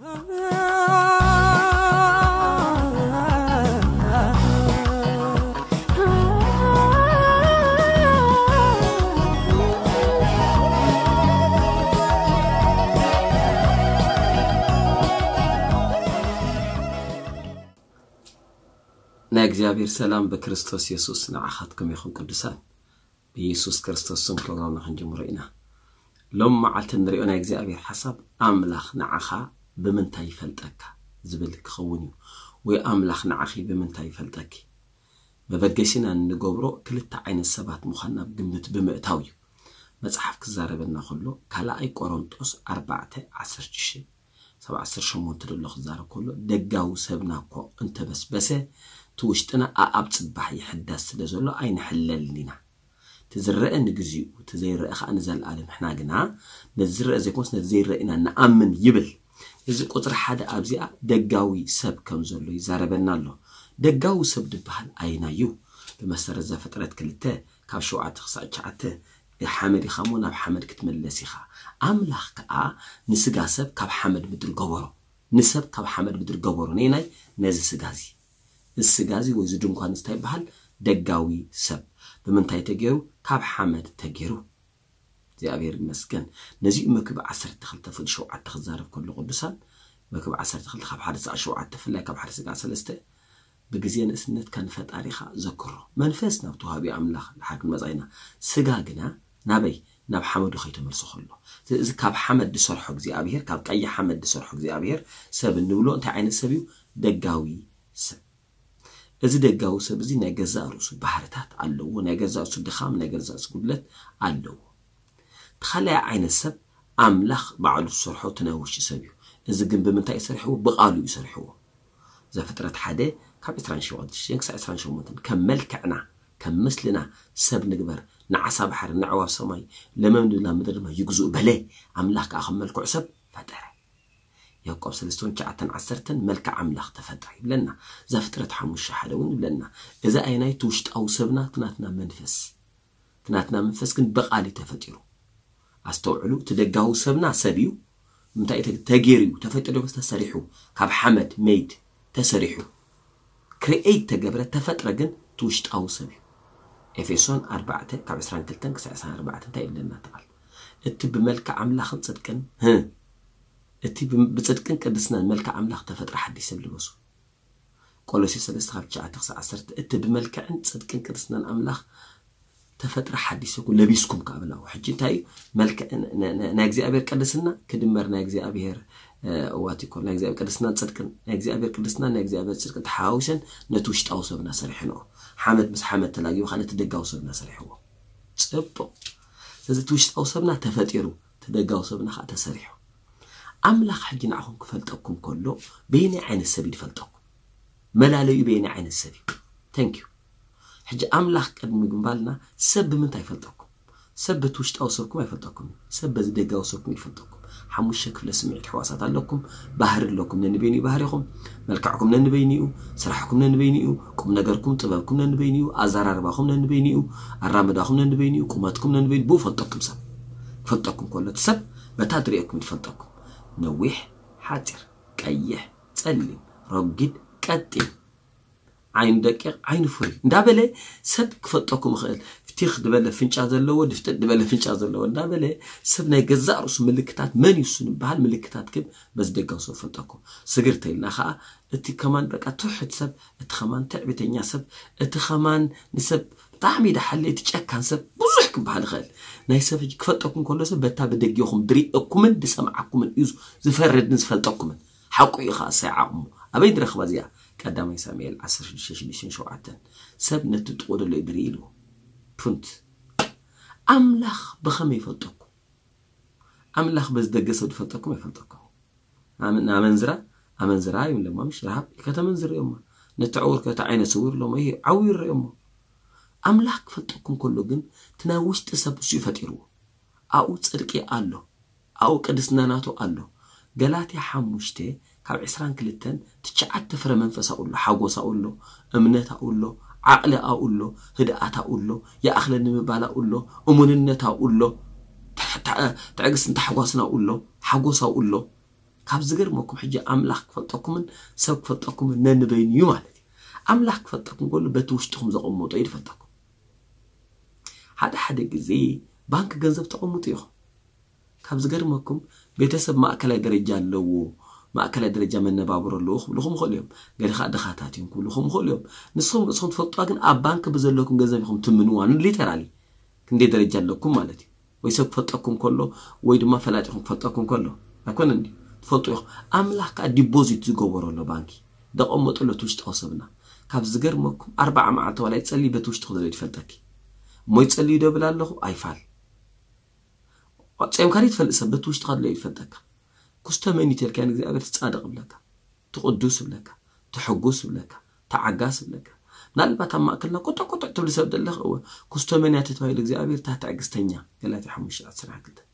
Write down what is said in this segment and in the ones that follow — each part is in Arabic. نا اغزيابير سلام بكريستوس يسوس نعاخاتكم يخون قدسان بيسوس كريستوس سم بروغرام نحنجمرينا لما معلت نريو نا اغزيابير حساب املاخ نعاخا بمنتا يفلطك زبل كخونيو وي املاخ نعاخي بمنتا يفلطك ببغشنا نغبرو كلتا عين سبات مخنا بغمت بمئتاوي مصحف كزاربنا خلو كلا اي قرنطوس 4:16 7:18 دلو خزار كله دغاو سبنا كو انت بسبسه توشتنا أعب صباح يحدث لزولو أين حلل لنا تزرق نجزيو تزرق خا نزل عالم إحنا جنا نزرق زي كونس نزرق إن نأمن يبل إذا قطر حدا أبزي دجاوي سب كم زولو يزربنا له دجاوي سب دبحل أين يو بمسر زفترة كلته كشوعة تخصع شعته الحمد يخمونا بحمد كتمل لسيخة أملاخ كأ نسجع سب كبحمد بدر جوره نسب كبحمد بدر جوره نيناي نازل سجازي السجازي ويزدون كان يستيبحل دقاوي سب بمن تاي تجيرو كاب حمد تجيرو زي أبير المسكن نزي مكب عسر تخلت في الشوعة تخزار بكل قدسان مكب عسر تخلت خاب حارس عشوعة تفلا كاب حارس قاسلسته بجزيان اسنت كان فات عريخة ذكره منفسنا وتهابي عملاخ الحاكم مزعينا سجاجنا نبي نب حمد وخيت مرسخله إذا كاب حمد دسرحك زي أبير كاب أي حمد دسرحك زي أبير سب النولو أنت عين السبيو دقاوي سب إذا دقاو سبزي نجزار وسو بحرتات علو نجزار وسو دخام نجزار سقولت علو تخلى عين السب أملخ بعلو السرحو تناوش سبيو إذا جنب منطقة سرحو بقالو يسرحوه إذا فترة حدا كم إسرانشي وادش ينكسر إسرانشي ومتن كمل كعنا كمثلنا سب نجبر نعصا بحر نعوى سماي لما من لا مدر ما يجزو بلاه أملخ أخمل كعسب فترة يوقف سلسون كعتن عسرتن ملك عملاخ تفتح لنا إذا فترة حموش حلوين لنا إذا أيناي توشت أو سبنا تناتنا منفس كن بقالي تفتيرو أستوعلو تدقاو سبنا سبيو متى تجيريو تفتيرو بس تسريحو كاب حمد ميد تسريحو كريئيت تجبرة تفترة جن توشت أو سبيو إفيسون 4 كاب إسران كلتن كسعسان 4 تايب لنا تعال التب ملك عملاخ تصدقن ها التي بتصدقن كدسنا ملكة عملاخ تفترة حديثة بالوصول كولوسي 3:9-10 التي بملكة عند تصدقن كدسنا أملاخ تفترة حديثة كل لبيسكم كابلاو حجي تاي ملكة ناجزي أبير كدسنا كدمر ناجزي أبير واتيكون ناجزي أبير كدسنا تصدقن ناجزي أبير كدسنا ناجزي أبير تصدقن تحاوسن نتوش تأوصبنا سرحنو حمد بس حمد تلاقي وخلنا تدقاوصبنا سرحوه تصبو إذا توش تأوصبنا تفتيرو تدقاوصبنا خا تسرحو أملاخ حجي نعهم كفلتكم كله بين عين السبيل فلتكم ملالي بين عين السبيل ثانك يو حجي أملاخ قد مقبلنا سب من تاي فلتكم سب توشت أوصركم يفلتكم سب زدق أوصركم يفلتكم حموش شكل لسمعت حواسات لكم بحر لكم ننبيني بحركم ملكعكم ننبينيو سرحكم ننبينيو كم نجركم طبابكم ننبينيو أزرار باخم ننبينيو الرمداخم ننبينيو كماتكم ننبين بو فلتكم سب فلتكم كله سب بتدريكم يفلتكم نويح حاتر كيح تسلم رقد كتل عين دقيق عين فري دابله سب كفتكم خيل فتيخ دبله فنشا زلو دفت دبله فنشا زلو دابله سبنا يجزع رس ملكتات من يسون بحال ملكتات كب بس دقاو صفتكم سغرتيلنا خا انت كمان بقى تحت سب اتخمان تعبتنيا سب اتخمان نسب طعمي دحليت تشكان سب بزحكم بحال خيل ناي سب كفتكم كله سب بتا بدقيوكم دريكم دسمعكم يزو زفرد نسفلتكم حقي خاص عمو ابي درخ بزيا قدام يساميل 10:6-7 سب نتتقود له دريلو فنت املخ بخم يفلطكم املخ بس دقسو يفلطكم امنزرا امنزرا يوم لما مش رهب كتمنزر يوم نتعور كتعين سوير لو ما هي عوير يوم املخ فلطكم كله جن تناوش تسبس يفطيرو او صدقي الله او قدسنا ناتو الله غلاتي حموشته كاب عسران كلتن تشعت تفر منفسا أقول له حاجوسا أقول له أمنتا أقول له عقلا أقول له هدأتا أقول له يا أخلا نمبالا أقول له أمننتا أقول له تعجس أنت حاجوسنا أقول له حاجوسا أقول له كابزغر ماكم حجة أملاك فتاكمن سبك فتاكمن نن بين يوم على دي أملاك فتاكم كل بتوشتهم زقمو طير فتاكم هذا جزي بنك جنزب تقومو تيخو كابزغر ماكم بيتسب مأكل درجة لو مأكل درجة من نبابور لوخ لهم خليهم غير خد خاتاتهم كلهم خليهم نصهم فتاكن أبانك بزلكم جنزبهم تمنوان اللي ترالي كندي درجة لكم على دي ويسب فتاكم كله ويد ما فلاتهم فتاكم كله أكون عندي فتوح أملاك الديبوزيت يجبرون البنك ده أموت اللي توش تحسبنا كابزجر ماكم 4 معات ولا يتسلي بتوش تخدر يتفلتكي ما يتسلي دبل الله أيفعل وقت يمكن يتفلت سبب توش تخدر يتفلتك كستمني تركان زي أبد تصادق بلاك تقدس بلاك تحجوس بلاك تعجاس بلاك نالبا تما كلنا كتر تبل سبب الله هو كستمني تتفايل زي أبد تحتعجز تنيا كلا تحمش أسرع كده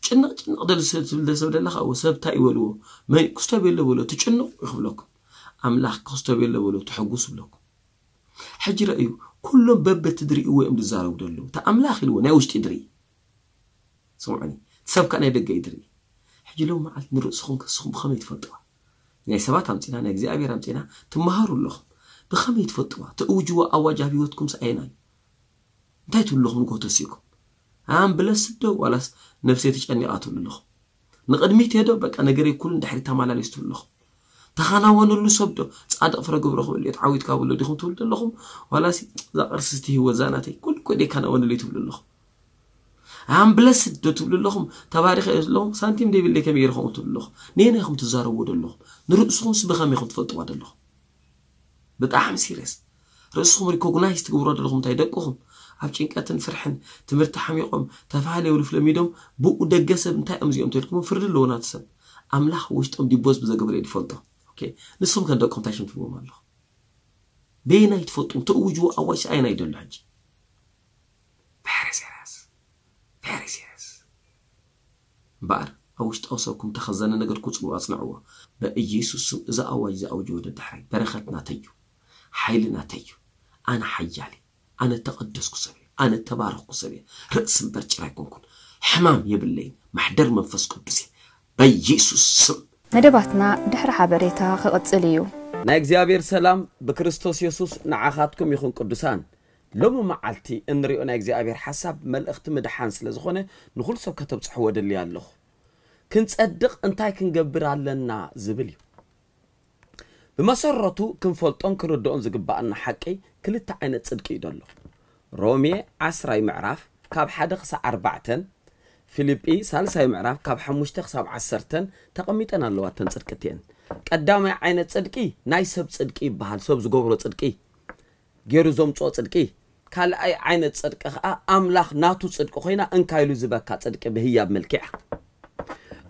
شنو نقدر سبب الله أو سبب تأيولو ما كستبيله ولو تشنو يخبلكم أملاح كستبيله ولو تحجوس بلكم حجر أيو كل باب تدري أوه أمد الزارو دللو تأملاح لو ناوش تدري سمعني تسبق أنا دقة يدري حجلو ما عاد نرقص خنك سخم بخميت فتوى يعني سبعة أمتينا أنا جزء أبير أمتينا تمهارو اللهم بخميت فتوى تأوجوا أواجه بيوتكم سأيناي دايتو اللهم قوتسيكم عم بلس الدو ولاس نفسيتش أني أطول لهم نقدميت هذا بق أنا جري كل دحري تمالا ليست لهم تخانا ونلو صبده سعد أفرج برهم اللي تعود كابل اللي هم طول لهم ولاس ذا أرسته وزانتي كل كان ون اللي طول لهم عم بلس الدو طول لهم تبارك لهم سنتيم دي باللي كبير هم طول لهم نين هم تزاروا لهم نرقصهم سبخم يخد فطوا لهم بتأحم سيرس رقصهم ريكوجنايز تقول لهم تيدقهم أبتشين كاتن فرحن تمرت حميقهم تفعلي ولفلميدهم بقوا دجسب نتاع أمزيهم تركمون فرد اللونات سب أملاح وشتهم ديبوز بزا قبل يتفضل أوكي نصهم كان دقهم تعيشون في الموضوع بينا يتفضلون تقوجوا أول شيء أين يدل الحج بحرس ياس بحرس ياس بار أوشت أوصلكم تخزنا نقدر كتبوا أصنعوها بأيسوس إذا أول إذا أوجود الدحري برختنا تيجو حيلنا تيجو أنا حيالي أنا تقدس كسبي أنا تبارك كسبي رأس برج رايكم كن حمام يبلي محدر منفسكم بزي بيسوس ندبتنا دحر حبريتها خلقت إليو ناك زيابير سلام بكريستوس يسوس نعاخاتكم يخون قدسان لما معلتي إن ريو ناك زيابير حساب مال اختم دحانس لزخوني نخل سو كتب صحوة اللي اللخ كنت أدق انتاي كنقبر علينا زبليو بمسرته كنفولت أنكر الدون زقبا أن حكي كل تعينت صدق يدله رومي 10 معرف كاب حدقس 4 فيليبي 3 معرف كاب حمشت خصاب 10 تقميتن اللواتن صدقتين قدامي عينت صدقي ناي سب صدقي بحال سب زغبرو صدقي غيرو زمطو صدقي قال اي عينت صدقه املاح ناتو صدق خوينا انكايلو زبكا صدق بهياب ملكع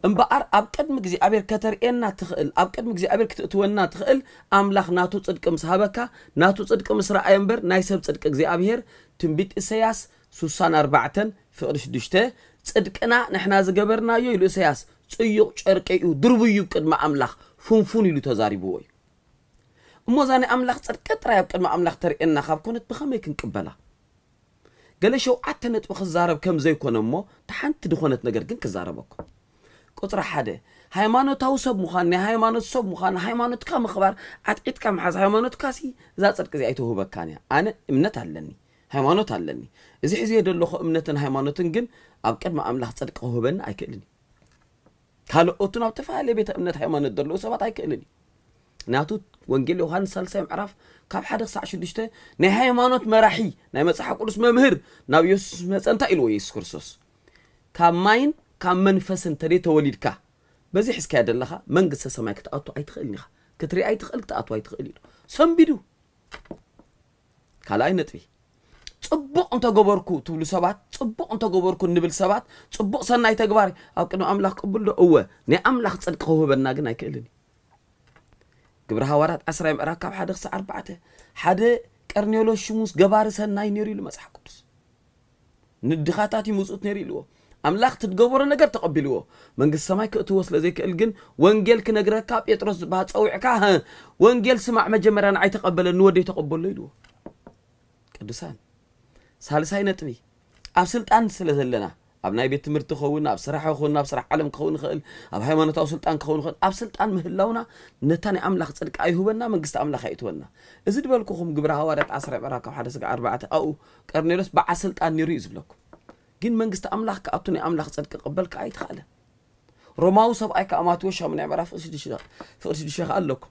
امبار اب قدم غزي ابير كترئنا تخل اب قدم غزي ابير كتتونا تخل املاح ناتو صدق مسحبكا ناتو صدق مسرا ايمبر ناي سب صدق غزي ابير تنبيت اسياس 64 فقر 6 صدقنا نحنا زغبرنا يلو اسياس صيق چرقيو دربيو قدم املاح فنفون يلو تزاريبو اموزاني املاح صدق ترايب قدم املاح ترئنا خاب كنت بخمي كنقبلا قال شو عتنت بخزارب كم زي كونمو تحنت دخونت نجر كن كزاربك قطر حدا هيمانوت هاو سب مخان هيمانوت سب مخان هيمانوت كم خبر عتقد كم حز هيمانوت كاسي ذات صدق زي أيته بكانيا أنا إمنت علني هيمانوت علني إذا حزي هذا اللي خو إمنت هيمانوت إنجن أبكر ما أمله صدق هو بن أكلني قالوا أتونا بتفعل بيت إمنت هيمانوت درلو سبعة أكلني ناتو وانجيل يوحنا سلسة معرف كاب حدا صع شو دشته هيمانوت مرحي نعم صح أقول اسمه مهر نبيوس مثلا تقلوا يسوع كرسوس كمين كان منفسن تري توليدك بزي حس كاد الله من قص سماك تقطو عيد خلني كتري عيد خلك تقطو عيد خلني سم بدو كلاي نتفي طبق انت غبركو تبلو سبات طبق انت غبركو نبل سبات طبق سناي تغبار ابقنو املاح قبلو اوه ني املاح صدق هو بنا غنا يكلني غبر حوارات 10 امراك كاب حدخ 4 حدا قرنيولوس شموس غبار سناي نيري لمصح قدس ندخاتاتي موصوت نيري لو أملاخ تتجبر النجار تقبلوه من قصة ما يكتوصل لذيك الجن وانجيل كنجرة كاب يترز بهات أو عكاها وانجيل سمع مجمران عي تقبل النور يتقبل ليلو كدسان سهل ساي نتبي أبسلت أنسل لنا اب ناي بيت تمرت خون اب سرحه خون اب سرح علم خون خل اب هيمانتاو سلطان خون خل اب سلطان مهلاونا نتاني املاخ صدق ايهوبنا منغست املاخ ايتونا اذ دبلكم جبر حوارات 10 براكم حدا سغ 4 او قرنيلوس بع سلطان نيرو يزبلكم جن منغست املاخ كابتني املاخ صدق قبلك ايتخاله روماو سباي كاماتو شامن عبراف فسدي شيخ قالكم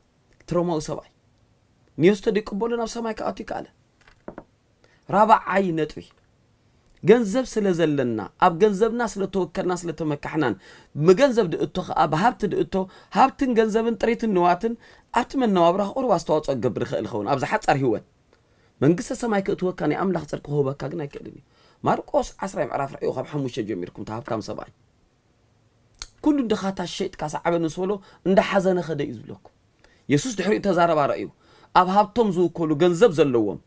تروماو سباي نيوستو دي قبولنا بسماي كاتي قاله رابع عي نطوي ገንዘብ ስለዘለና አብ ገንዘብና ስለተወከልና ስለተመካህናን መገንዘብ ድእቶ አብ ሀብት ድእቶ ሀብትን ገንዘብን ጥሪትን ንዋትን አትመናው አብራህ ቁር ዋስተዋጽኦ ገብር ኸል ኸውን አብዛ ሐጻር ህይወት መንግስተ ሰማይ ከተወካኒ አምላኽ ጽርቆ ሆበካ ግን አይከድኒ ማርቆስ 10 ምዕራፍ ራእዩ ኸብ ሐሙሽ ጀሚርኩም ታብካም ሰባይ ኩሉ ድኻታ ሸይጥ ካሳዓበን ሶሎ እንደ ሐዘነ ኸደ ይዝብለኩ ኢየሱስ ድሕሪ ተዛረባ ራእዩ አብ ሀብቶም ዝውከሉ ገንዘብ ዘለዎም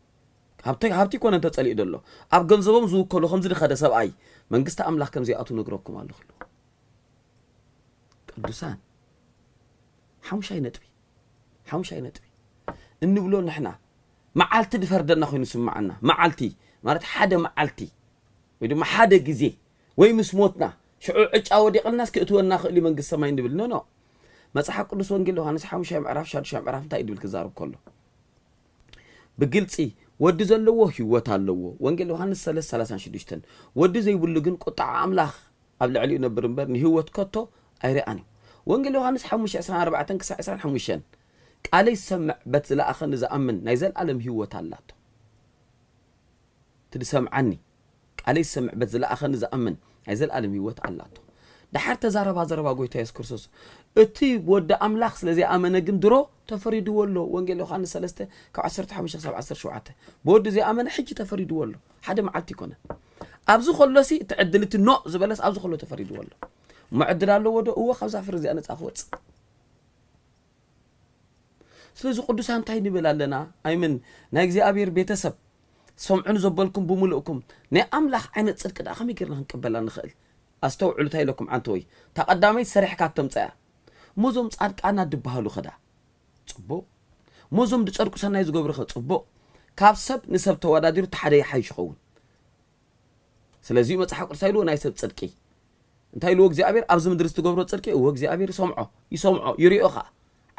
هابتي كون انت تصلي دلو اب غنزبم زو كلو خمز دخده سبعي منغست املاح كم زياتو نغركم الله خلو قدسان حمشاي نطبي ان بلو نحنا معالتي دفردنا خوين سمعنا معالتي معنات حدا معالتي ويدو ما حدا غزي وي مسموتنا شعو عقا وديق الناس كتونا خلي منغست سماي ندبل نو نو مصحف قدس وانجيل يوحنس حمشاي معرف شادش معرف تا يدبل كزارب كله بجلصي ودي زلوه هيوت علوه وانجيل يوحنس 3:36 ودي زي بلو جن قطع املاح قبل علي نبر مبرن هيوت كتو ايراني وانجيل يوحنس 5:24 كساع 25 قال يسمع بت لا اخن زامن نايزل عالم هيوت علاته تسمعني قال يسمع بت لا اخن زامن نايزل عالم هيوت علاته دحر تزاربا غويتا يسوع كريستوس اتي ود املاح سلازي امنه جن درو تفريدو والله وانجيل يوحنس 3:15-17 بود زي امنه حجي تفريدو والله حدا معلتي كونه ابزو خلصي تعدلت نو زبلس ابزو خلو تفريدو والله معدل الله ود هو خبز عفر زي انا صافوت سلازي قدسان تاي نبلالنا ايمن ناي غزي ابير بيتسب سمعن زبلكم بملؤكم ناي املاح عينت صدق دا خمي غيرنا نقبلنا نخل استوعلو تاي لكم عنتوي تقدامي سرح كاتم صيا موزم صادقانا دبهالو خدا صبو موزم دصدقو سناي زغبر خ صبو كاب سب نسب توادادير تحدي حيش خون سلازي مصحق قرسايلو ناي سب صدقي انتايلو اغزيابير ابز مدرس تغبرو صدقي او اغزيابير يسمعو يريو خا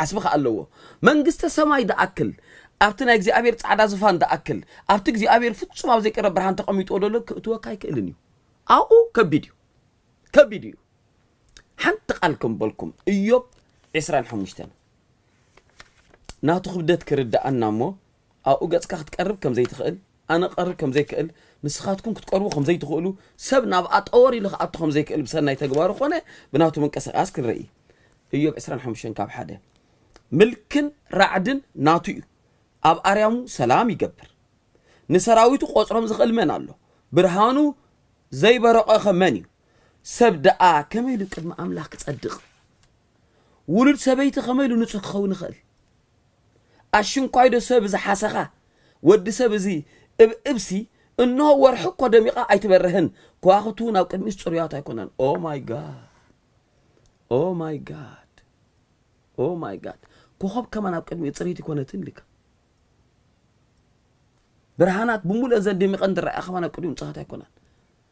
عصبخ اللهو منغسته سماي دا اكل ابتنا اغزيابير صعدا زفان دا اكل ابت اغزيابير فصم ابزي قرب برهان تقميطو دولك توكاي كلنيو او كبيديو كبيديو حنت قالكم بالكم ايوب 25 ناتو خبدت كردا انامو او غصكا تقرب كم زي تخيل انا قرب كم زي كيل نسخاتكم كتقربو كم زي تخولو سب نابقا طور يلخ اتكم زي كيل بسناي تغبارو خونه بناتو منقسقاس كنري ايوب 25 كاب حدا ملكن رعدن ناتو اب اريامو سلام يغبر نسراويتو قصرم زخل من الله برهانو زي برقه خمني سبدأ كما يلو قدم أملاك تصدق ولد سبيت كما يلو نصح خون خل أشون قايدو سب زي حسخة ود سب زي إبسي إنه ورح قدم يقع أيتبرهن كواختون أو كم يستريات يكونن أو ماي جاد أو ماي جاد أو ماي جاد كوخب كمان أو كم يستريات يكونن تنلك برهانات بمول أزد دميق أندر أخوانك كلهم صحة يكونن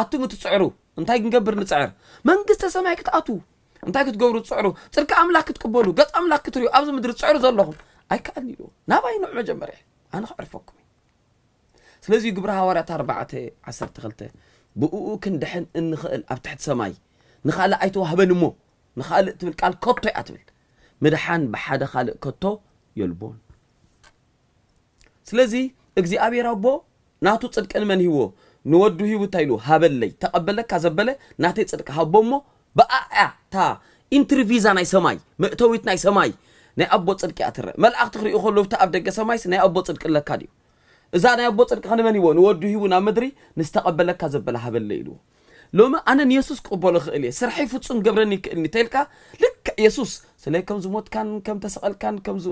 اتو تتصعرو انتي كنقبر نصعر منغسته سماي كتاتو انتي كتقبرو تصعرو صدق املاك تقبلو غص املاك كتريو ابز مدر تصعرو زلهم اي كاني لو ناباي نوع مجمري انا خعرفكم سلازي قبر حوارات 4:12 بؤو كندحن ان خل اب تحت سماي نخال ايتو هبنمو نخال تبل قال كتو اتبل مدحان بحدا خالق كتو يلبون سلازي اغزيابي ربو ناتو صدقن من هو نودو هيو تايلو هابلي تقبلك كازبله ناتي صدق هابومو بقى تا انترفيزا ناي سماي متويت ناي سماي ناي ابو صدق ياتر ملائك تخريو خلو تاب دغ سماي ناي ابو صدق لكاديو اذا ناي ابو صدق خنمن يو نودو هيو نا مدري نستقبلك كازبله هابلي لو لما أنا يسوس قبله خليه سرحي فتصون جبرني نتلقى لك يسوس سلي كم زموت كان كم تسأل كان كم ز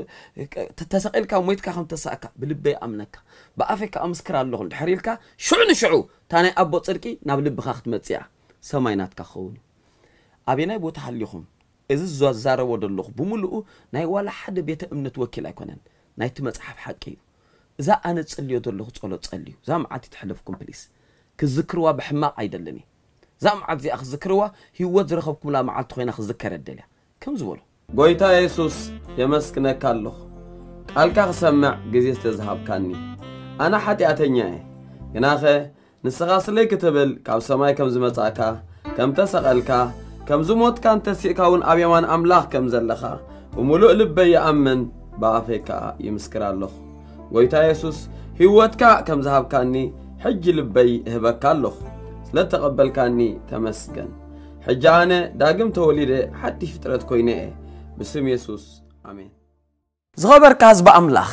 تسأل كم ميت كم تسأك بلبي أمنك بقفك أمسكر على اللغة الحريلك شعو تاني أبو تركي نبلب خخت متيع سماينات كخون أبينا يبو تحليهم إذا زوج زار ود اللغة بملؤه ناي ولا حد بيتأمن توكل أكونن ناي تمسح حكيه إذا أنا تسألي ود اللغة تسألي إذا ما عاد تحلفكم بليس كذكروا بحماق عيدلني زم عاد زي أخذ ذكروه هو زرخبكم لا معلت خوينا أخذ ذكر الدليل كم زولو قويتا يسوس يمسكنا كالله ألقى سمع جزيت ذهب كاني أنا حتى أتنياه جناخه نسقاس لي كتبل كم سماي كم زمت عكا كم تسألكا كم زموت كان تسيكون أبيمان أملاخ كم زلخا وملؤ لبي أمن بعفكا يمسكر الله قويتا يسوس هو تكا كم ذهب كاني حج لبي هبك الله لا تقبل كاني تمسكن حجانه داقم توليده حتى فترة كوينه بسم يسوس آمين زغبر كاز بأملاخ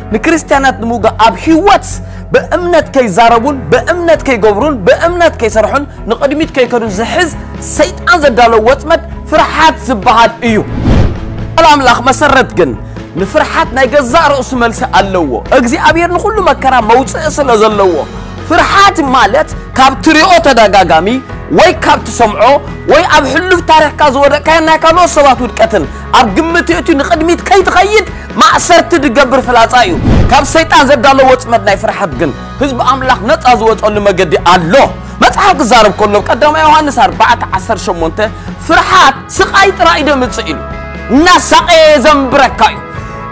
نكريستيانات موجا أبحيوات بأمنات كي زاربون بأمنات كي جبرون بأمنات كي سرحون نقدميت كي كانوا زحز سيد أنزل دالو واتمت فرحات زبحات إيو الأملاخ مسرت جن نفرحات نيجا زار أسمال سألوه أجزي أبير نقول ما كرام موت أصلا زلوه فرحات مالت كاب تريو تداجامي وي كاب تسمعو وي أب حلو تاريخ كازور كأنها كانوا صوات ودكتن أب قمتي أتي نقدميت كي تخيد ما أسرت تجبر فلاتايو كاب سيطان زب دالو واتمتنا يفرحات جن هزب أملاخ نتازوت أول ما جدي الله ما تحق زارب كله قدام يوحنا صار بعد 10 شمونته فرحات سقايت رأيده متسئلو نسقي زنبركايو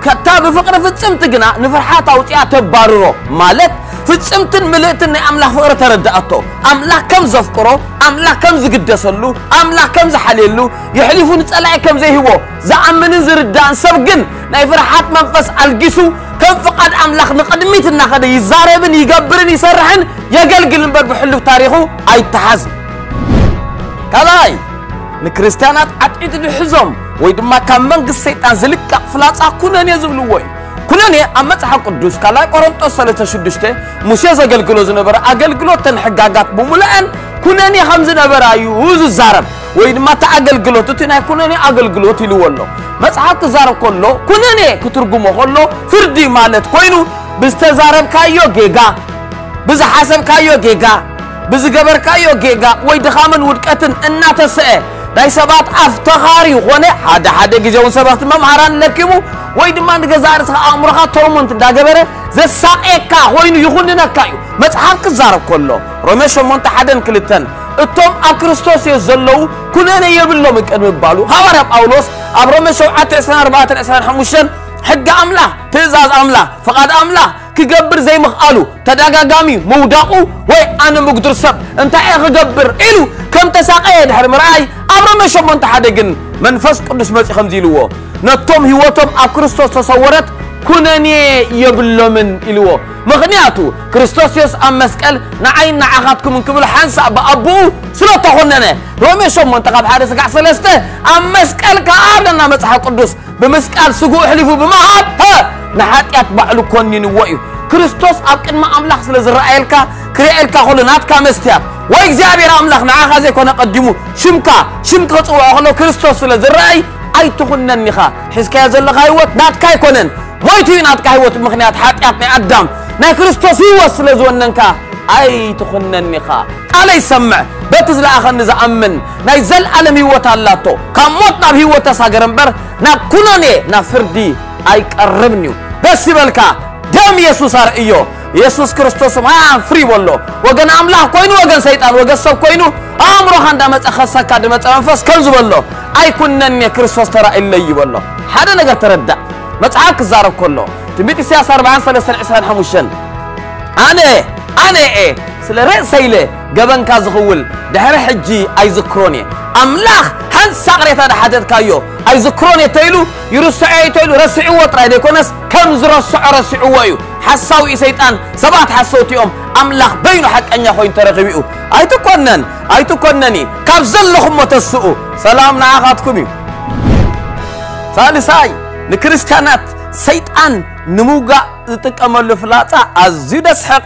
كتاب فقرة في السمت جنا نفرحات أو تيات بارو مالت فتسمتن ملئتن أملاح فقرة تردأتو أملاح كم زفكرو أملاح كم زقدسلو أملاح كم زحليلو يحلفون تسألعي كم زي هو زعمن زردان سبقن ناي فرحات منفس ألقسو كم فقد أملاح نقدميتنا خده يزاربن يقبرن يسرحن يقلقل نبر بحلو تاريخو أي تحزن كلاي نكريستيانات عدئت بحزم ويدما كم منق السيطان زلك فلاس أكونان يزبلوه كلني أمت حق الدوس كلا قرنتو سلسة شدشته مشيز أقل قلوز نبرا أقل قلوز تنحقاقات بملأن كلني خمز نبرا يوز الزارب وإن ما تأقل قلوز تتنى كلني أقل قلوز تلوالله مس حق الزارب كله كلني كترقمه كله فردي مالت كوينو بستزارب كايو جيغا بز حسب كايو جيغا بز قبر كايو جيغا ويدخامن ودكتن إنا تسأل داي سبات أفتخاري خونه هذا هذا جزء سبات ممارن لكيمو ويد ما عندك زارس أمرها ترمنت داعبره زي ساقك هوين يخوننا كايو مت حق زارب كله رمش منت حدن كلتن التوم أكريستوس يزلوا كلنا يبلوا مكانه بالو هبرب أولوس أبرمشو عتسنا 4 سنين 5 سنين حق أملا تزاز أملا فقد أملا كجبر زي مخالو تداعا جامي موداقو وي أنا مقدر سب أنت أخ جبر إلو كم تساقي ده مرأي أبرمشو منت حدن من فسق نسمة 5 لوا نتوم هوتهم أكريستوس تصورت كونني يبلو من إلوه مغنياتو كريستوسيوس أمسكال نعين نعاقاتكم من كمل حنسا بأبو سلطة خننا رومي شو منتقب حارس قع سلسته أمسكال كأبنا مسح القدس بمسكال سقو حلفو بمهات ها نحات يتبع لكوني نوائيو كريستوس أبكن ما أملاح سلزرائيلك كريئلكا خلناتك مستياب وإجزابير أملاح نعاقا زي كون أقدمو شمكا تقوى كريستوس سلزرائي أي تخنن نخا حسكا يزلق هايوات ناتكا يكونن مويتين أتكا هوت مخنيات حاتياتني قدام نا كريستوس يوصل لزوننكا أي تخنني خا ألا يسمع بتزل آخر نزأمن نا يزل ألم هوت اللاتو كم موت ناب هوت ساجرنبر نا كناني نا فردي أي قربنيو بس بالكا دم يسوع صار إيو يسوع كريستوس ما فري والله وجن أملاح كوينو وجن سيطان وجن سب كوينو أمره خندمت أخسر كدمت أنفس كنزو والله أي كنني كريستوس ترى إلا يي والله هذا نقدر تردد متعاك الزارب كله تبيت السياسة 40 سنة 20 حموشن أنا إيه سلا رأسيله جبن كازخول ده رحجي أيزكروني أملاخ هن سقري تدا حدث كايو أيزكروني تيلو يرسعي تيلو رسعي وترى ديكونس كم زرسع رسعي ويو حسوا إسيتان سبعة حسوت يوم أملاخ بينه حق أن يخوين ترقبيو أيتو كنني كابزلهم متسقو سلام نعاقتكمي سالساي نكريستيانات سيتان نموجا تكمل فلاتا أزيدس حق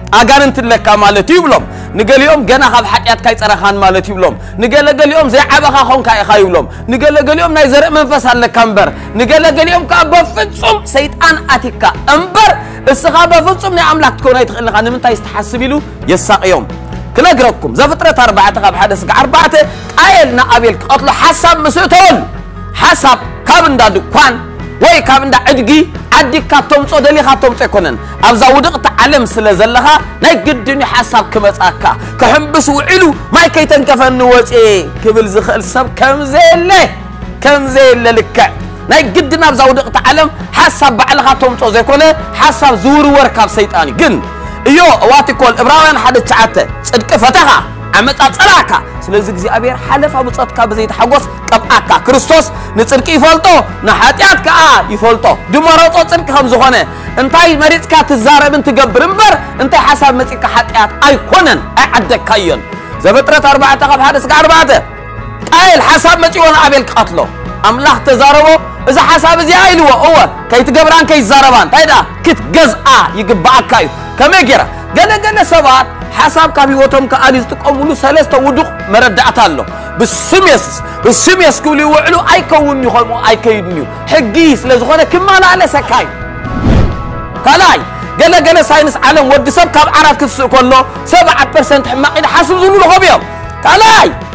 أجرنت لك مالتي بلوم نقول يوم جنا خب حقيقة كاي صرخان مالتي بلوم نقول يوم زي عبا خون كاي خاي بلوم نقول يوم نايزر من فصل لكمبر نقول يوم كابفتسم سيدان أتيكا أمبر السخابة فتسم نعملك تكون هاي تخلي خان من تايست حسبيلو يساق يوم كل أجركم زفترة 4 خب حدث 4 قايلنا قبل أطلع حسب مسؤول حسب كابن دادو كان وای کامند عدی کاتم صدلی خاتم تکنن. ابزودق تعلم سل زلها نگدنی حساب کمتر آکا که هم بسوعلو مایکی تنکفن نوت ای قبل زخال سب کم زیل لکه نگدنا ابزودق تعلم حساب عل خاتم صدق کنه حساب زور ورکاب سیتانی گن ایو وقتی کل ابراهیم حدت تعته صدق فتها عمت اطلاقه سلزق زي ابير حلف ابو صدقه بزيت حقوس قبعكا كريستوس نصرك يفلطو نحاتياتك يفلطو دمرو صدق هم زخونه انتي مريتك تزاربن تجبر انبر انتي حساب متيك حاتيات ايكونن اعدك كاين زبطرت 4 قب حدث 4 قايل حساب متيون ابيل قتلو املاح تزاربو اذا حساب زي ايلو هو كيتجبران كيزاربان تايدا كتجزا يجبعك كما غيره جنا سبات حساب كابي وتم كأنيز تقومون سلس تودق مرد أتالو بالسميس كولي وعلو أيكوني خلمو أيكيدنيو حجيس لزخنا كمال على سكاي كلاي جنا ساينس علم ودي سب كاب عرف كسر كله 7% حماق إذا حسب زلول خبيهم كلاي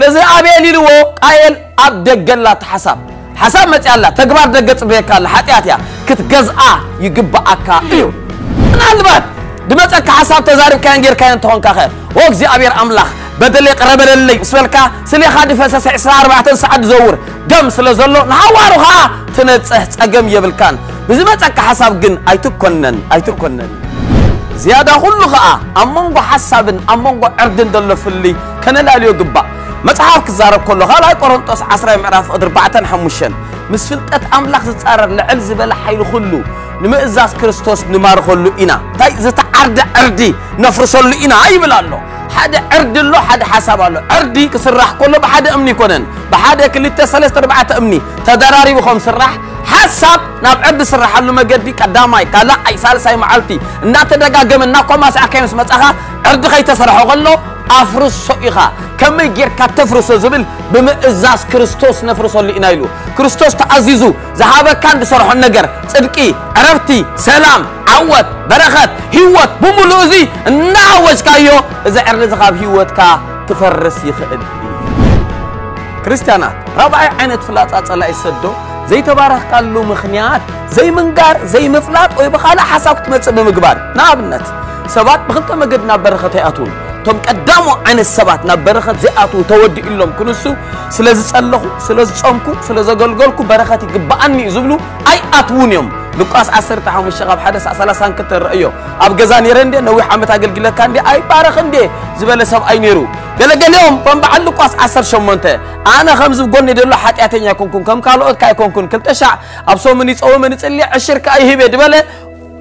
لذا ابي ليلو قايل ابدجلات حساب حساب ما تعلق تجبر دقت بيك على حتياتها كتجزأ يجيب أكا إيو أنا البعض دمتك حساب تزارب كان غير كان تهون كخير وقزي أبير أملاخ بدل يقرب اللي بسملكا سلي خادي فساس 4 ساعات زور دم سلا زلو نعوارها تنتصح تجم يبلكان بزمتك حساب جن أيتكونن زيادة خلقها أممغو حساب أممغو أردن دل فلي كان لا يجيبه متحاف كزارب كله غلاي قرنطس 10 معرف 4 5 مسفلتات أملاخ تتقرر لعلز بلا حيل خلو نمئزاس كريستوس نمار خلو إنا تاي زت عرد عردي نفرسو اللي إنا أي بلا الله حد عرد الله حد حساب الله عردي كسرح كله بحد أمني كونن بحد كل 3 4 أمني تدراري ب5 سرح حساب ناب عرد سرح له ما قدي قداماي كلا أي سالساي معلتي إنا تدقاقم إنا كوماس أكيمس متأخا عرد خي تسرحو غلو أفرس إخا كم يجير كتفرس زبل بمئزاز كريستوس نفرس اللي إنايلو كريستوس تعزيزو زهابة كان بصرح النجر صدقي عرفتي سلام عوت برخت هيوت بمولوزي نعوج كايو إذا أرز خاب هيوت كا تفرس يخد كريستيانات ربع عينت فلات أطلع يسدو زي تبارك قال له مخنيات زي منقار زي مفلات ويبخالا حسابك تمتسب مقبار نابنت سبات بخلطة مقدنا برختي أطول تم قدامو عن السبات نبرخت زئاتو تودي إلهم كنسو سلازي تسألخو سلازي تشامكو سلازي قلقلكو برخاتي قبعني زبلو أي أطوون يوم لقاس 10 الشغاب حدث 30 كتر رأيو أب قزاني رندي نوي حامتا قلقلك كان دي أي بارخن دي زبالة سب أي نيرو قلق اليوم بمبعل لقاس 10 شمونته أنا 5 قلني دلو حتياتين يكونكم كم كالوت كايكونكم كلتشع أبسو منيس أو منيس اللي 10 كأي هبه دبالة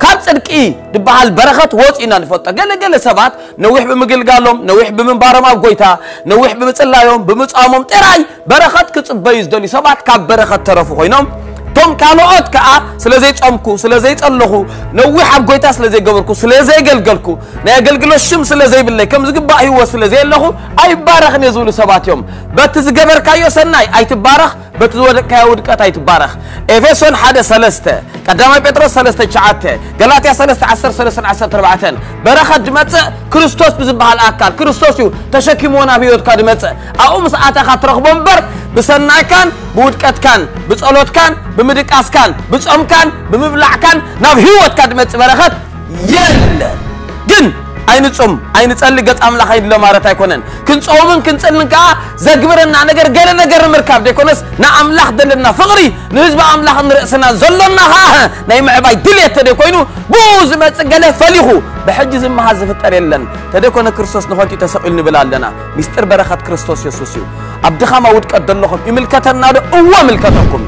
كاب صدقي دبها البرخت ووت إنا نفوتها قال سبات نويح بمقلقالهم نويح بمنبارم أو قويتها نويح بمتسلايهم بمتقامهم تراي برخت كتبيز دوني سبات كاب برخت ترفو خوينهم كم كانوا قد كأ سلزيج أمكو سلزيج اللهو نوي حب قيتاس سلزيج جبركو سلزيج جلجلكو نجلجل الشمس سلزيج بالله كم زج بقى هو سلزيج اللهو أي بارخ نزول سبعة يوم بتز جبر كايو سناي أي تبارخ بتزود كاود كتاي تبارخ إفسون حدا سلسته قدام بيترس سلسته شعته جلاتي سلسته عشر سلسته عشر تربعتين برخد دمت كريستوس بزبها الأكل كريستوسيو تشكي مونا بيود كدمت أقوم ساعتها خطرق بمبر بسناي كان بود كان بتصلوت كان بمدك أسكان بتصم كان بمبلع كان نفيوت كدمت برخد يل جن أين تصوم أين تصلي قط أملا خير لو ما رتاي كونن كنت صومن كنت أن كا زجبرن أنا جر مركب ديكونس نعمل خدلنا فقري نجب أملا خن رأسنا زلنا ها نايم عباي دليت تديكونو بوز ما تسجل فليخو بحجز ما هزف تريلن تديكون كريستوس نخوتي تسألني بلالنا مستر برخات كريستوس يسوسيو عبد خما ود كدلهم يملكتنا ده أول ملكتكم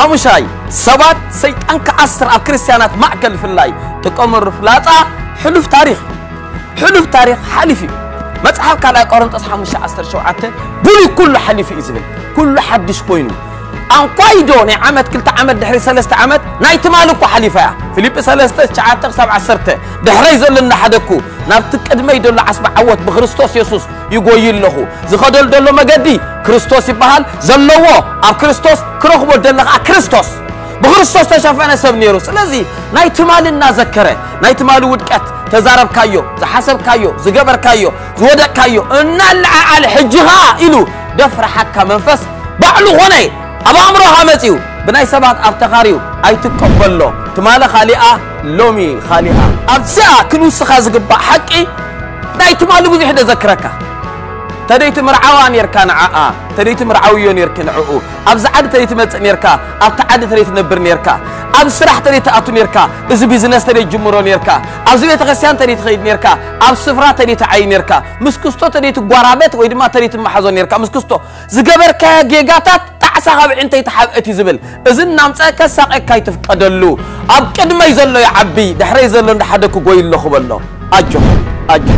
عمشاي سبات سيد أنك أسر أكريستيانات معكل في الله تكمل رفلاتا حلف تاريخ حلفي متحف كلا قرنت أصحاب مش عصر شوعته بلي كل حلفي إزبل كل حدش كوينو أن قايدون عمد كلتا عمد دحري سلست عمد نايت مالك وحلفها فيليب سلست شعاتك سبع سرته دحري زلنا حدكو نبتك أدمي دول عصب عوت بخريستوس يسوس يقوي له زخدل دول ما جدي كريستوس يبهل زلوا أب كريستوس كروه بدل أكريستوس بخريستوس تشافنا سبنيروس لذي نايت مال النازكرة نايت مال ودكت تزارب كايو زحسب كايو زجبر كايو زودا كايو النلع على حجها إلو دفر حكا منفس بعلو غني أبا عمرو هامتيو بناي سبعة أبتغاريو أي تقبله تمالا خالقة لومي خالقة أبساء كنوس خازقبا حكي ناي تمالو بزي حدا ذكرك تديت مرعوان يركان عاء تديت مرعويون يركن عؤو أبزعد تديت متن يركا أبتعد تديت نبرن يركا أب سرح تريت أتون يركا، إذا بيزنس تريت جمهورون يركا، أب زبيت غسيان تريت خيد يركا، أب سفرة تريت عين يركا، مسكستو تريت قرابات ويدما تريت محزون يركا، مسكستو زجبر كا جيجاتات تعسها أنت يتحب أتي زبل، إذا نامت أكسر أكاي تفقدلو، أب كد ما يزلو يعبي، دحري يزلو نحدكو قوي الله خبلو، أجو أجو،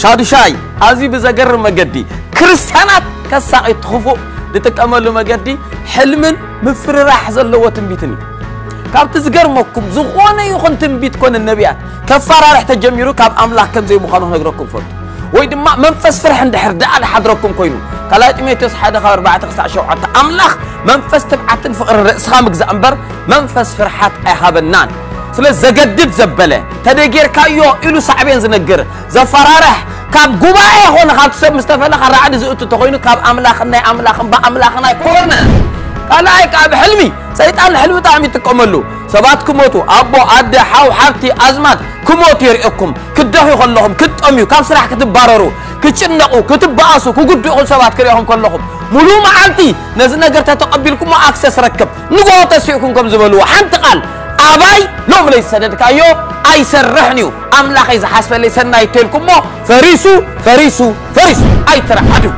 شادو شاي، أزي بزجر مجدي، كريستيانات كسر يتخفو، لتكملوا مجدي، حلم مفرر حزلو وتنبيتني. كابت زجر مكم زخونة يخون تنبيت كون النبيات كفارة رح تجميرو كاب أملاح كم زي مخانو هنقرأكم فرد ويدم ما منفس فرح اندحر دعال حضركم كوينو كلايت ميتوس حدا خبر بعد تقصع شو عطا أملاح منفس تبعتن فقر الرئيس خامك زأمبر منفس فرحات أيهاب النان سلا زجدد زبلة تدقير كايو إلو صعبين زنقر زفرارح كاب قبائي هون خاب تسب مستفلق الرعاد زيوتو تقوينو كاب أملاح ناي أملاح با أملاح ناي كورنا كلايك أب حلمي سيدان حلو تعمي تكملو سبات كموتو أبو أدي حاو حبتي أزمات كموتو يرئكم كدهو يخلهم كتأميو كام سلاح كتباررو كتشنقو كتباسو كقدو يقول سبات كريهم كلهم ملو معانتي نزلنا قرتها تقبلكم وأكسس ركب نقوة تسيئكم كم زبلوة حمتقال أباي لوم ليس سندك أيو أي سرحنيو أملاخ إذا حسب اللي سنة يتلكم مو فريسو فريسو فريسو أي ترى عدو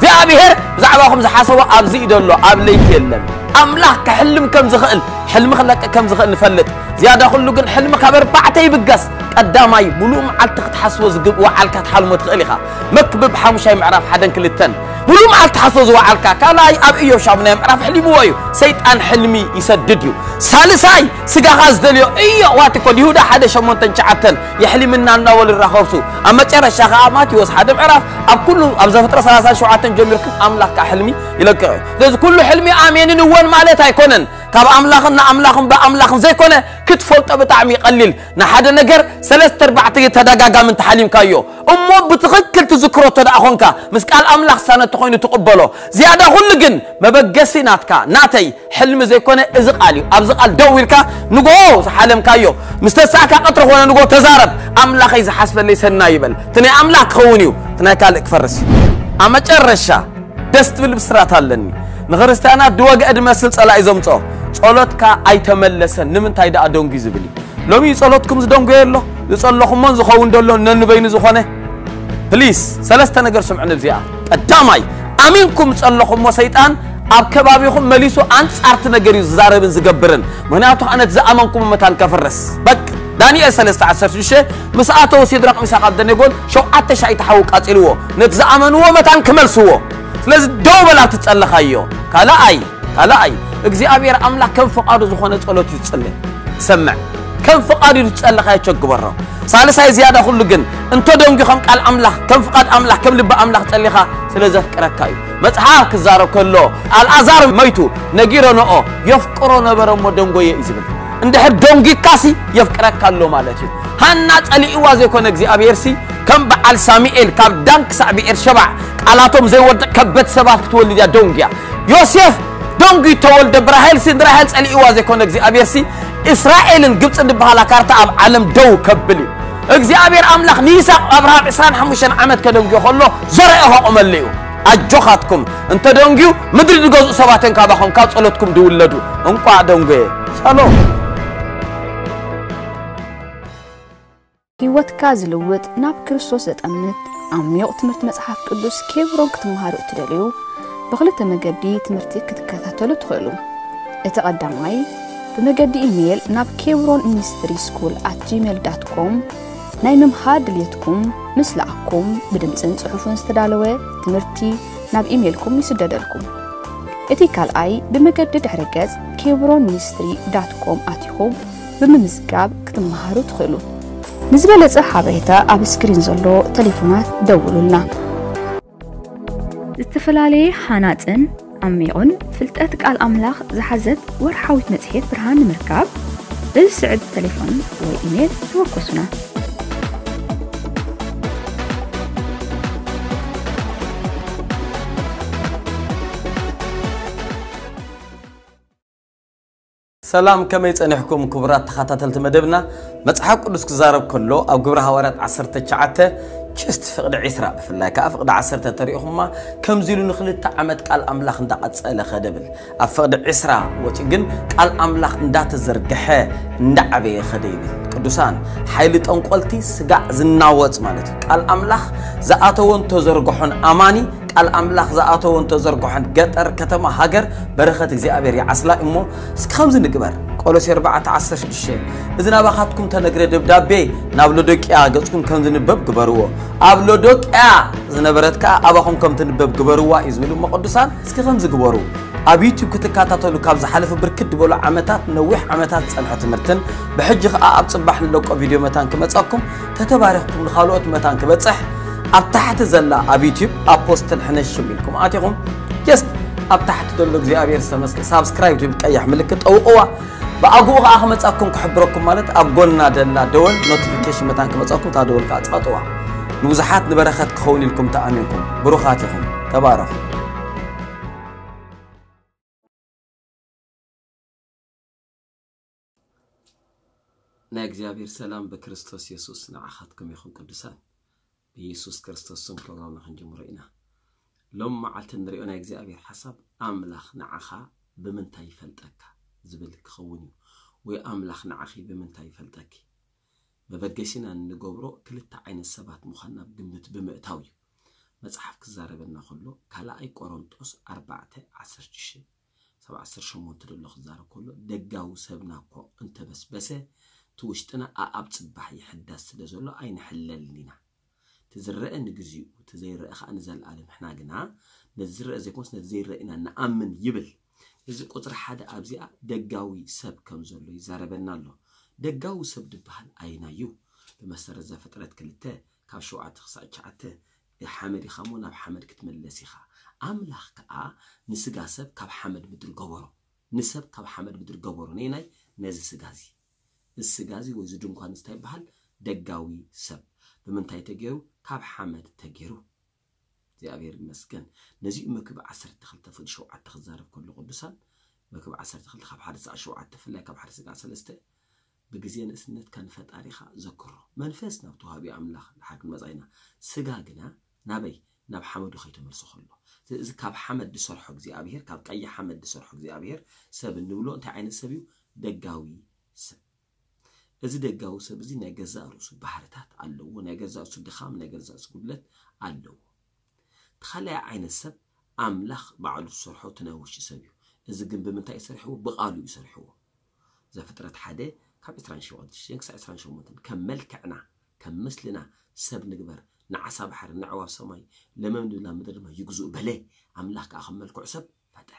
في أبيهر زعباكم زحاسوا أبزي إدولو أبليك يلم أملاح كحلم كم زخل حلم خلك كم زخل نفلت زيادة خلوا قن حلم كبر بعتي بقص قدامي ملوم على تحسوز وعلك تحلم تخليها مكبب حمشي معرف حدا كل التن ملوم على تحسوز وعلك كلاي أبيو شامنا معرف حلي بوايو سيد أن حلمي يسدديو سالساي سجاز دليو إياه واتكون يهودا حدا شامون تنشعتن يحلم إن أنا أول الرخوصو أما ترى شغامات يوس حدا معرف أب كله أب زفترة سلاسل شعاتن جمركم أملاح كحلمي يلقى لذ كل حلمي آمين إنه مالتها يكونن كاب أملاخنا أملاخهم بأملاخهم زي كونه كتفوت بتعمي قليل نحدا نجر سلست أربعتي تدقق من تحليم كايو أمو بتغكر تذكره تدقونك مسك الأملاخ سنة تقين تقبله زيادة هلجن ما بقسي ناتكا ناتي حلم زي كونه إزقالي أبزقال دويركا نجوز حلم كايو مستساكا قطر هنا نجو تزارب أملاخ إذا حسب ليس النايبل تني أملاخ خونيو تني كالك فرس أما ترشة دست بالبسرات هلني نغرستانا دوغ ادمسل صلا يزمطو صلوتك ايتملسن نمنታይ دا ادونጊ ዝብሊ ሎሚ ጸሎትኩም ዝደንጎ የሎ ዝጸለኹሞን ዝኸውን ደሎ ነንበይኒ ዝኾነ ፕሊስ ሰለስተ ነገር ስምዕን እዚኣ ቀዳማይ ኣሚንኩም ጸለኹሞ ሰይጣን ኣብ ከባቢኹም መሊሱ አንጻርት ነገር ይዛረብን ዝገብርን ምክንያቱ ኣነት ዘኣመንኩም መታን ከፈረስ በቅ دانيال سلست عسرت الشيء مساعته وسيد رقم ساقد نقول شو حتى شيء تحوق قتلوه نتزامن ومتان كملسوه لازم دوبل تتصلخ ايو كلا اي እግዚአብሔር አምላክ ከም ፈቃዱ ዝኾነ ጸሎት ይጽልይ ሰማዕ ከም ፈቃዱ ይጽልይ ኻይ ቸግበራ ሳልሳይ ዚያዳ ሁሉ ግን እንተ ደንግኸም ቃል አምላክ ከም ፈቃድ አምላክ ከም ልብ አምላክ ጸልይኻ ስለዚህ ቀረካዩ መጽሐፍ ክዛሮ ከሎ አልዓዛር መይቱ ነጊሮኖኦ ይፍቅሮ ነበረ ሞደንጎየ ይዝብል እንደ ደንጊ ካሲ ይፍቅረካሎ ማለት እዩ ሃና ጸልይዋ ዘይኮነ እግዚአብሔር ሲ كم بعال ساميل كاب دانك سابير شبع قالاتهم زي ود كبت سبات تولد يا دونجيا يوسف دونجي تولد براهيل سندراهيل علي وازي كون اغزابير سي اسرائيل غبص د بحالا كارتا عالم دو كبلي اغزابير املاح ميثاق ابراهيم اسان حمشن عمد كدونجي خلو زرعه امليو اجخاتكم انت دونجيو مدري دغز سباتن كابخون كاب صلوتكم دولدو انقوا دونجي سلام هيوت كازلوت ناب كريستوس اتأمنت عميق تمرت مسحف قدوس كيبرون كتمهارو تدليو بغلت مجدي تمرتي كتكاتلو تخيلو اتقدماي بمجدي ايميل ناب kebronministry@gmail.com نايمم هاد ليتكم مسلعكم بدمصن صحفون استدالوه تمرتي ناب ايميلكم يسددلكم اتيكال اي بمجدي دحرجز kebronministry.com@home بممسكاب كتمهارو تخيلو نسبة لصحابيتا أب سكرين زلو تليفونات دولولنا استفلالي حاناتن عميقن فلتاتك الأملاخ زحزت ورحاوت متحيط برهان مركاب بالسعد تليفون وإيميل توقسنا سلام كميت أنحكم كبرات خطة المدبنا متحق قدس كزارب كله أو جبرها ورات عصرت شعته كست فقد عسرة في الله كأفقد عصرت تاريخهما كم زيلو نخلت تعمد قال أملاخ ندقت سأله خدبل أفقد عسرة وتجن قال أملاخ ندات الزرقحة ندعبي خديبي قدسان حيلت أنقلتي سجع زناوت مالتي قال أملاخ زأتون تزرقحن أماني الأملاخ زعاتو وانتو زرقوحن قطر كتما هاجر برخت እግዚአብሔር يعسلا امو سكامز نكبر قولوس 14 16 اذن اباخاتكم تنغري دبدابي نابلودقيا غصكم كم زنبب غبروا ابلودقيا زنبرتكا اباخم كم تنبب غبروا يزبلو مقدسان سكفم زغبروا اب يوتيوب كتكاتاتلو كاب زحلف بركد بولو عمتات نوح عمتات صلحت مرتن بحج اب صباح للقو فيديو متان كمصاكم تتبارخكم لخالوت متان كبصح أبتحت زلا أب يوتيوب أبوست الحنش منكم أعطيكم جست أبتحت دلوك زي أبير سمسك سابسكرايب جبك أي حملكت أو بأقوغ أحمد أكم كحبركم مالت أبقولنا دلنا دول نوتيفيكيشن متانكم أتأكم تدول كأتقطوع نوزحات نبرخت كخوني لكم تأمينكم بروخاتكم تبارك. ناجز أبير سلام بكريستوس يسوع نعختكم يخون كدسان يسوس كرستوسن بروغرامنا كنجمرينا لما عالتن ريونا እግዚአብሔር حساب املاخ نعخا بمنتاي فلطك زبلك خوني وي املاخ نعخي بمنتاي فلطك ببغشنا نغبرو كلتا عين سبات مخنا بغمت بمئتاوي مصحف كزاربنا خلو كلا اي ቆሮንጦስ 4:16 7:18 دلو خزار كله دغاو سبنا كو انت بسبسه توشتنا اب صباح يحدث لزلو عين حللنينا تزرق نجزيو تزرق خا نزل عالم إحنا جنا نزرق زي كونس نزرق إن نأمن يبل نزق قطر حدا أبزي دجاوي سب كم زلوا يزربنا الله دجاوي سب دبحل عينا يو لما صار زفترة كلته كشوعة خصاة شعته الحمد يخمونا بحمد كتمل لسيخة أملاخ كأ نسق سب كبحمد بدر جوره نسب كبحمد بدر جوره نيناي نزق سجازي السجازي ويزدون كان يستبحل دجاوي سب بمن تايتجيو كاب حمد تجيرو زي أبير المسكن نزي مكب عسر تخلت في الشوعة تخزار بكل قدسان مكب عسر تخلت خاب حارس عشوعة تفلا كاب حارس عسلسته بجزيان السنة كان فات أريخة ذكره منفسنا وتهابي أملاخ الحاكم مزعينا سجاجنا نبي نب حمد وخيتم الصخلة إذا كاب حمد بصرحك زي أبير كاب أي حمد بصرحك زي أبير سب النولو أنت عين السبيو دجاوي سب إذا دقاو سبزي نجزار وسو بحرتات علو ونجزار وسو دخام نجزار وسو قبلت علو تخلى عين السب أملاخ بعلو السرحو تناوش يسبيو إذا جنب منتا يسرحو بقالو يسرحو إذا فترة حدا كم إسرانشي وادش ينكسر إسرانشي ومتن كمل كعنا كمثلنا سب نجبر نعسى بحر نعوى سماي لما من دون مدر ما يجزو بله أملاخ أخمل كعسب فترة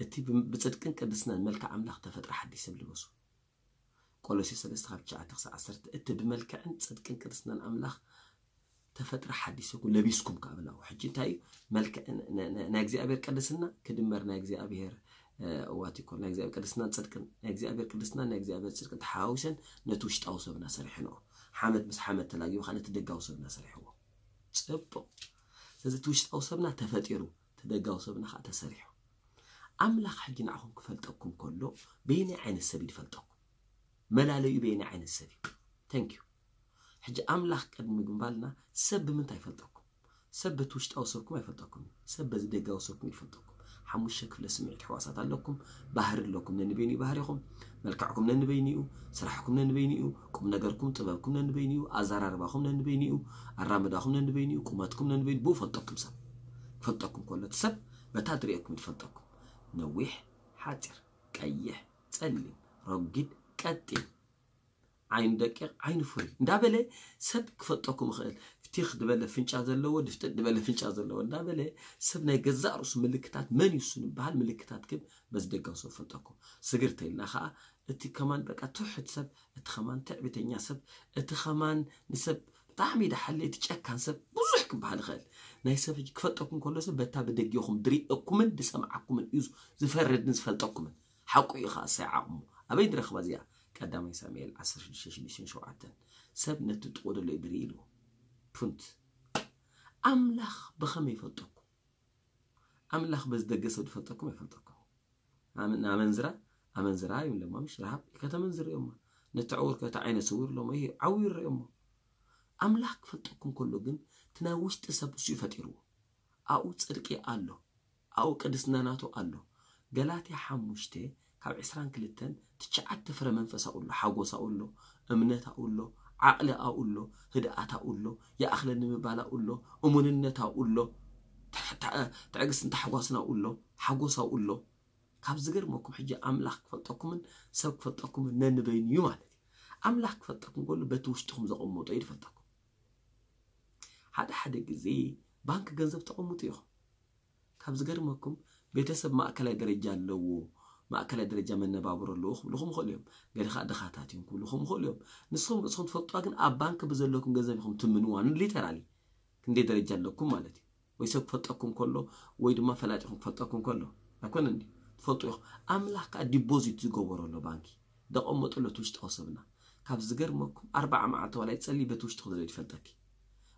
التي بتصدقن كدسنا ملك عملاخ تفتر حديث بالوسو كولوسيس 3:9 التي بملك ان تصدقن كدسنا املاخ تفتر حديث كل لبيسكم كابلاو حجي تاي ملك نا اغزيابير قدسنا كدمرنا اغزيابير اواتي كنا اغزيابير قدسنا تصدقن اغزيابير قدسنا نا اغزيابير صدقن تحاوسن نتوش طاوسبنا سرحنو حمد مس حمد تلاقيو خانه تدقاو سبنا سرحوا صبو اذا توش طاوسبنا تفتيرو تدقاو سبنا خا تسرحوا أملاخ حجي نعهم كفلتكم كله بين عين السبيل فلتكم ملالي بين عين السبيل تانكيو حجي أملاخ قد مقبلنا سب من تاي فلتكم سب توشت أوصركم يفلتكم سب زدق أوصركم يفلتكم حموشك في لسمعت حواسات لكم بحر لكم ننبيني بحركم ملكعكم ننبينيو سرحكم ننبينيو كم نقركم طبابكم ننبينيو أزرار باخم ننبينيو الرامداخم ننبينيو كماتكم ننبينيو بو فلتكم سب فلتكم كله تسب بتادريكم يفلتكم نويح حاتر كيح تسلم رقد كتل عين دقيق عين فري دابله سب كفتكم خيل فتيخ دبله فنشا زلو دفت دبله فنشا زلو دابله سب ناي غزا رس ملكتات من يسن بحال ملكتات كب بس دقاو سو فتكم سغرتيلنا خا اتي كمان بقى تحت سب اتخمان تعبتنيا سب اتخمان نسب طعمي دحليت تشكان سب بزحك بحال خيل نايسف كفتكم كل سب بتا بدقيهم دريقكم دسمعكم يزو زفرد نسفلتكم حقي خاص عقم ابي درخ بزيا قدام ساميل 10:6-7 سب نتتقود لادريلو فنت املخ بخم يفلتكم املخ بزدقس يفلتكم امنزرا امنزرا يوم لما مش رهب كتمنزر يوم نتعور كتعين سور لما هي عوير يوم املخ فلتكم كله جن تناوش تسبس يفتيرو أو تركي ألو أو كدسنا ناتو ألو جلاتي حموشته كاب عسران كلتن تشعت تفر منفس أقوله حقوس أقوله أمنة أقوله عقل أقوله هدأت أقوله يا أخلا نمبالا أقوله أمنة أقوله تعجس أنت حقوسنا أقوله حقوس أقوله كاب زجر ماكم حجة أملاك فتقومن سبك فتقومن نن بين يوم على أملاك فتقومن كله بتوشتهم زقمو طير فتقوم حدا جزي بانك جنزب تقوموا تيخو كابز جرمكم بيتسب مأكل درجة لو مأكل درجة من نبابور اللوخ لهم خليهم قال خا دخاتاتهم كلهم خليهم نصهم فطاقن أبانك بزلكم جنزبهم تمنوان اللي ترالي كندي درجة لكم مالتي ويسب فطاقكم كله ويد ما فلاتهم فطاقكم كله أكون عندي فطاق أملاك الديبوزيت جوبور اللو بانكي ده أموت اللي توش تقصبنا كابز جرمكم 4 معات ولا يتسلي بتوش تخذلي فلتكي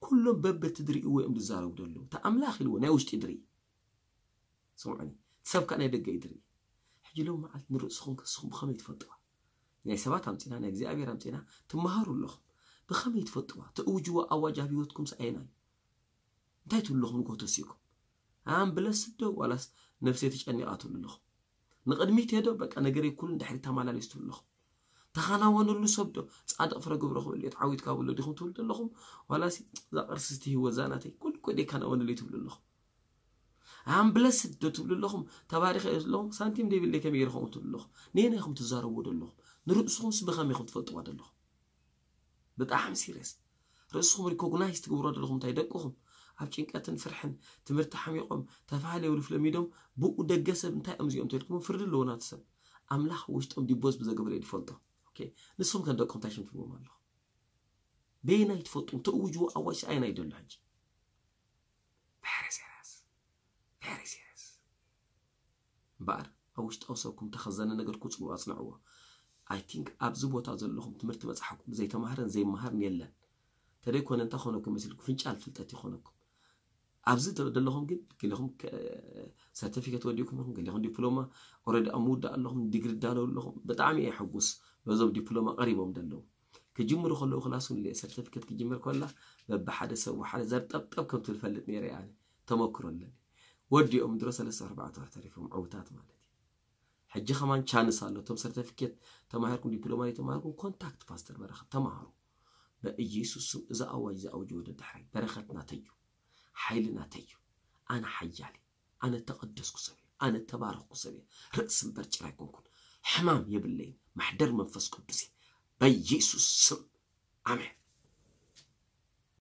كلهم باب تدري قوي أم الزارو دلو تأملاخ الو ناوش تدري سمعني تسبق أنا دقة يدري حجي لو ما عاد نرقص خم بخمية فتوى يعني سبات أمتنا أنا جزء أبير أمتنا تمهاروا اللخم بخمية فتوى تأوجوا أواجه بيوتكم سعيناي دايتوا اللخم قوتسيكم عم بلس الدو ولا نفسيتش أني أطول اللخم نقدميت هذا بق أنا جري كل دحرتها ما ليستوا اللخم تخانا وانا اللي صبده تصعد فرقوا برخو اللي تعود كابل اللي خمتوا لهم ولا سي زقرستي هو زاناتي كل كان وانا اللي تبل لهم عم بلس تبل لهم تبارخ لهم سنتيم دي باللي كبير خمتوا لهم نينا خمتوا زاروا لهم نرقصهم سبخم يخط فطوا لهم بتاعهم سيريس رقصهم ريكوغنايز تقبروا لهم تايدقهم عبچين كاتن فرحن تمرتحم يقوم تفعلي ولفلميدهم بو دغسب انت امزيوم تلكم فرد لهنا تسب املاح وشتم ديبوز بزغبر يدفلطوا اوكي نسوم كان دوك كونتاكشن في مالو بينا يتفطون توجو اواش اين يدل حج باريس باريس بار أوشت أوصلكم تخزنا نقدر كوتس وأصنعوها. I think أبزبوا تعزل لهم تمرت مسحكم زي تمهرن زي مهرن يلا. تريكو أن تخونكم مثلكم فينش ألف تأتيخونكم. أبزي تقول لهم جد كلهم ساتفيكة توديكم هم كلهم دبلومة أريد أمود ده لهم دقير دالو لهم بتعامي حجوز بزوج دبلومة قريبة من دلهم. كجمر خلوا خلاصون لساتفيكة كجمر كله ببحد سو حد زرت أب كم تلفلتني ريال تماكر لنا. ودي أم دراسة لسه 4 تعرفهم عوتات مالتي. حج خمان كان صار تم ساتفيكة تماهركم دبلومة تماهركم كونتاكت فاستر برا خد تماهرو. بيجيسوس إذا أول إذا أوجود الدحين برا خدنا تيجو. حيلنا تيجو أنا حيالي أنا تقدس قصبي أنا تبارك قصبي رأس برج رايكونكم حمام يا بالليل محدر منفس قدسي بيسوس سم آمين.